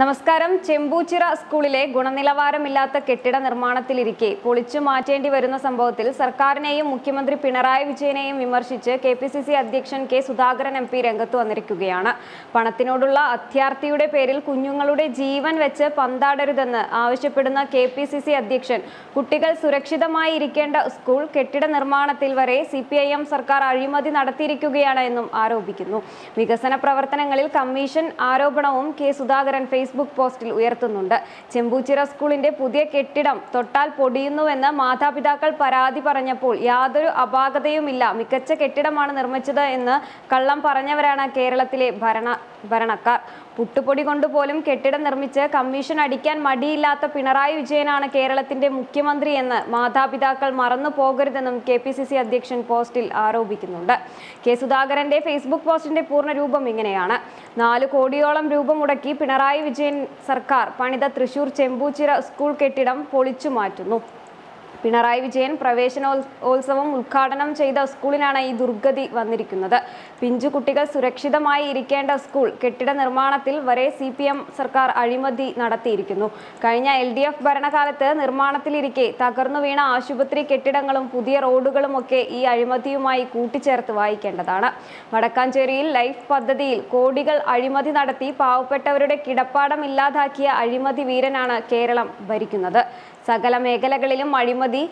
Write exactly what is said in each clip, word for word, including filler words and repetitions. നമസ്കാരം. ചെമ്പൂച്ചിറ സ്കൂളിലെ ഗുണനിലവാരമില്ലാത്ത കെട്ടിട നിർമ്മാണത്തിലിരിക്കെ പൊളിച്ചു മാറ്റേണ്ടി വരുന്ന സംഭവത്തിൽ സർക്കാരിനെയും മുഖ്യമന്ത്രി പിണറായി വിജയനെയും വിമർശിച്ച് കെ പി സി സി അധ്യക്ഷൻ കെ സുധാകരൻ എം പി രംഗത്ത് വന്നിരിക്കുകയാണ്. പണത്തിനോടുള്ള അത്യാർത്തിയുടെ പേരിൽ കുഞ്ഞുങ്ങളുടെ ജീവൻ വെച്ച് പന്താടരുതെന്ന് ആവശ്യപ്പെടുന്ന കെ പി സി സി അധ്യക്ഷൻ കുട്ടികൾ സുരക്ഷിതമായി ഇരിക്കേണ്ട സ്കൂൾ കെട്ടിട നിർമ്മാണത്തിൽ വരെ സി പി ഐ എം സർക്കാർ അഴിമതി നടത്തിയിരിക്കുകയാണ് എന്നും ആരോപിക്കുന്നു. വികസന പ്രവർത്തനങ്ങളിൽ കമ്മീഷൻ ആരോപണവും കെ സുധാകരൻ ഫേസ്ബുക്ക് പോസ്റ്റിൽ ഉയർത്തുന്നുണ്ട്. ചെമ്പൂച്ചിറ സ്കൂളിന്റെ പുതിയ കെട്ടിടം തൊട്ടാൽ പൊടിയുന്നുവെന്ന് മാതാപിതാക്കൾ പരാതി പറഞ്ഞപ്പോൾ യാതൊരു അപാകതയുമില്ല, മികച്ച കെട്ടിടമാണ് നിർമ്മിച്ചത് എന്ന് കള്ളം പറഞ്ഞവരാണ് കേരളത്തിലെ ഭരണക്കാർ. പുട്ടുപൊടി കൊണ്ടുപോലും കെട്ടിടം നിർമ്മിച്ച് കമ്മീഷൻ അടിക്കാൻ മടിയില്ലാത്ത പിണറായി വിജയനാണ് കേരളത്തിന്റെ മുഖ്യമന്ത്രി എന്ന് മാതാപിതാക്കൾ മറന്നു പോകരുതെന്നും കെ പി സി സി അധ്യക്ഷൻ പോസ്റ്റിൽ ആരോപിക്കുന്നുണ്ട്. കെ സുധാകരന്റെ ഫേസ്ബുക്ക് പോസ്റ്റിന്റെ പൂർണ്ണരൂപം ഇങ്ങനെയാണ്: നാലു കോടിയോളം രൂപ മുടക്കി പിണറായി വിജയൻ സർക്കാർ പണിത തൃശൂർ ചെമ്പൂച്ചിറ സ്കൂൾ കെട്ടിടം പൊളിച്ചു മാറ്റുന്നു. പിണറായി വിജയൻ പ്രവേശനോത്സവം ഉദ്ഘാടനം ചെയ്ത സ്കൂളിനാണ് ഈ ദുർഗതി വന്നിരിക്കുന്നത്. പിഞ്ചു കുട്ടികൾ സുരക്ഷിതമായി ഇരിക്കേണ്ട സ്കൂൾ കെട്ടിട നിർമ്മാണത്തിൽ വരെ സി പി എം സർക്കാർ അഴിമതി നടത്തിയിരിക്കുന്നു. കഴിഞ്ഞ എൽ ഡി എഫ് ഭരണകാലത്ത് നിർമ്മാണത്തിലിരിക്കെ തകർന്നു വീണ ആശുപത്രി കെട്ടിടങ്ങളും പുതിയ റോഡുകളും ഒക്കെ ഈ അഴിമതിയുമായി കൂട്ടിച്ചേർത്ത് വായിക്കേണ്ടതാണ്. വടക്കാഞ്ചേരിയിൽ ലൈഫ് പദ്ധതിയിൽ കോടികൾ അഴിമതി നടത്തി പാവപ്പെട്ടവരുടെ കിടപ്പാടം ഇല്ലാതാക്കിയ അഴിമതി വീരനാണ് കേരളം ഭരിക്കുന്നത്. സകല മേഖലകളിലും അഴിമതി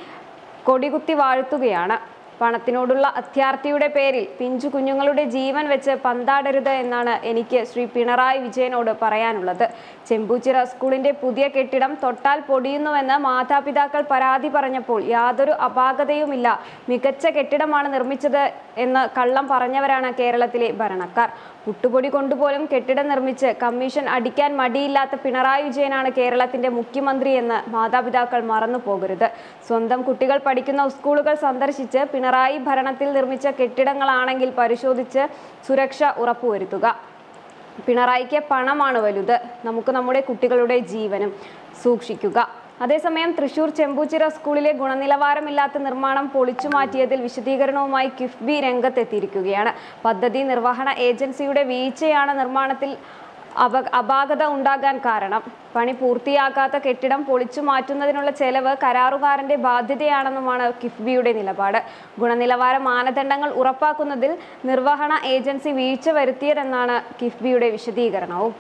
കൊടികുത്തി വാഴ്ത്തുകയാണ്. പണത്തിനോടുള്ള അത്യാർത്തിയുടെ പേരിൽ പിഞ്ചു കുഞ്ഞുങ്ങളുടെ ജീവൻ വെച്ച് പന്താടരുത് എന്നാണ് എനിക്ക് ശ്രീ പിണറായി വിജയനോട് പറയാനുള്ളത്. ചെമ്പൂച്ചിറ സ്കൂളിന്റെ പുതിയ കെട്ടിടം തൊട്ടാൽ പൊടിയുന്നുവെന്ന് മാതാപിതാക്കൾ പരാതി പറഞ്ഞപ്പോൾ യാതൊരു അപാകതയുമില്ല, മികച്ച കെട്ടിടമാണ് നിർമ്മിച്ചത് എന്ന് കള്ളം പറഞ്ഞവരാണ് കേരളത്തിലെ ഭരണക്കാർ. പുട്ടുപൊടി കൊണ്ടുപോലും കെട്ടിടം നിർമ്മിച്ച് കമ്മീഷൻ അടിക്കാൻ മടിയില്ലാത്ത പിണറായി വിജയനാണ് കേരളത്തിന്റെ മുഖ്യമന്ത്രി എന്ന് മാതാപിതാക്കൾ മറന്നു പോകരുത്. സ്വന്തം കുട്ടികൾ പഠിക്കുന്ന സ്കൂളുകൾ സന്ദർശിച്ച് പിണറായി ഭരണത്തിൽ നിർമ്മിച്ച കെട്ടിടങ്ങളാണെങ്കിൽ പരിശോധിച്ച് സുരക്ഷ ഉറപ്പുവരുത്തുക. പിണറായിക്ക് പണമാണ് വലുത്, നമുക്ക് നമ്മുടെ കുട്ടികളുടെ ജീവനും സൂക്ഷിക്കുക. അതേസമയം തൃശൂർ ചെമ്പൂച്ചിറ സ്കൂളിലെ ഗുണനിലവാരമില്ലാത്ത നിർമ്മാണം പൊളിച്ചു മാറ്റിയതിൽ വിശദീകരണവുമായി കിഫ്ബി രംഗത്തെത്തിയിരിക്കുകയാണ്. പദ്ധതി നിർവഹണ ഏജൻസിയുടെ വീഴ്ചയാണ് നിർമ്മാണത്തിൽ അപ അപാകത ഉണ്ടാകാൻ കാരണം. പണി പൂർത്തിയാക്കാത്ത കെട്ടിടം പൊളിച്ചു മാറ്റുന്നതിനുള്ള ചെലവ് കരാറുകാരന്റെ ബാധ്യതയാണെന്നുമാണ് കിഫ്ബിയുടെ നിലപാട്. ഗുണനിലവാര മാനദണ്ഡങ്ങൾ ഉറപ്പാക്കുന്നതിൽ നിർവഹണ ഏജൻസി വീഴ്ച വരുത്തിയതെന്നാണ് കിഫ്ബിയുടെ വിശദീകരണവും.